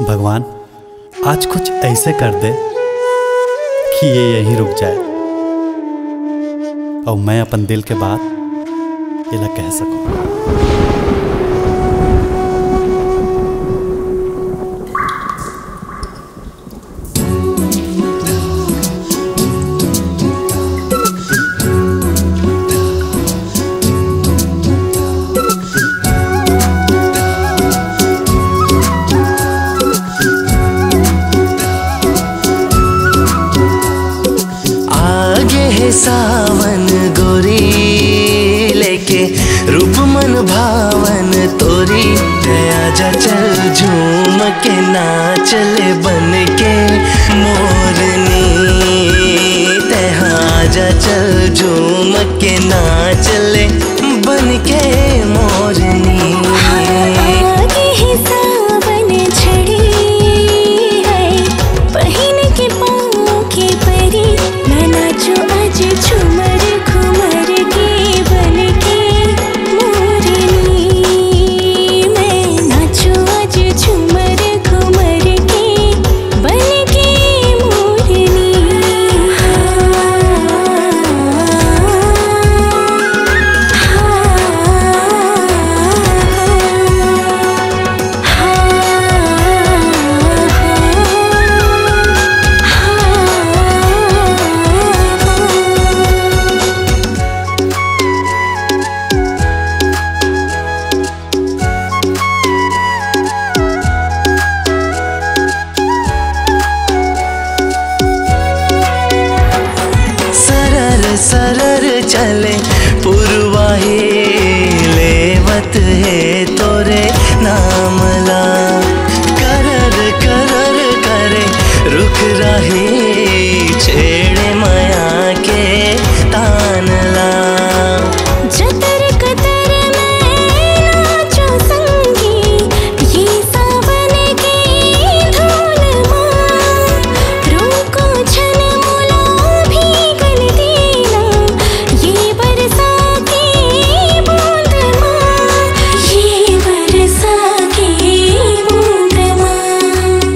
भगवान आज कुछ ऐसे कर दे कि ये यहीं रुक जाए और मैं अपन दिल के बात ये कह सकूं। सावन गोरी लेके रूप मन भावन तोरी, आजा चल झूम के नाचल बन के मोरनी, आजा चल झूम के नाचल बन के मोरनी। सरर चले पुरवा हे लेवत हे तोरे नामला, करर करर करे रुख रहे छेड़े माया के तानला। जतर कतर मैं नाचो संगी ये सावन की धूल मां, रूको छन मुला भीगन देना ये बरसाती बूंद मां, ये बरसाती बूंद मां।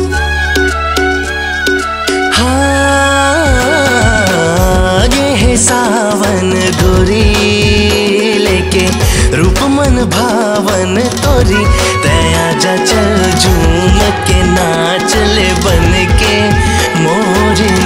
हाँ आगे है सावन गोरी लेके रूप मन भावन तोरी, तया जा चल झूम के नाचल बन के मोरनी।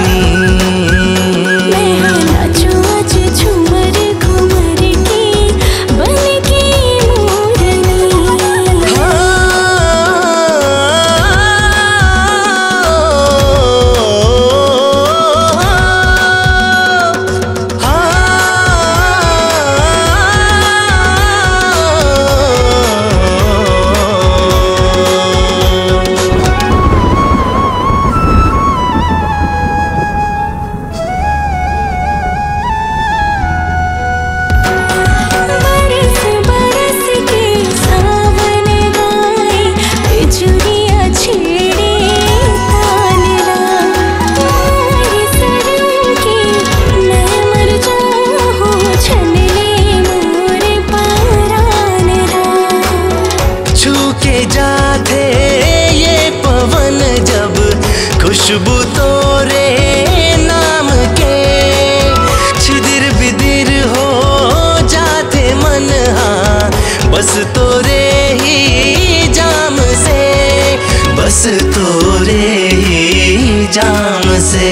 खुशबू तोरे नाम के छिदिर बिदिर हो जाते मन, हाँ बस तोरे ही जाम से, बस तोरे ही जाम से।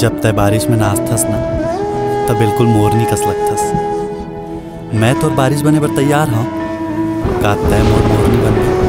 जब तय बारिश में नाचथस ना तब बिल्कुल मोरनी कस लगथस। मैं तो बारिश बने पर तैयार हूँ, का तय मोरनी बन गई।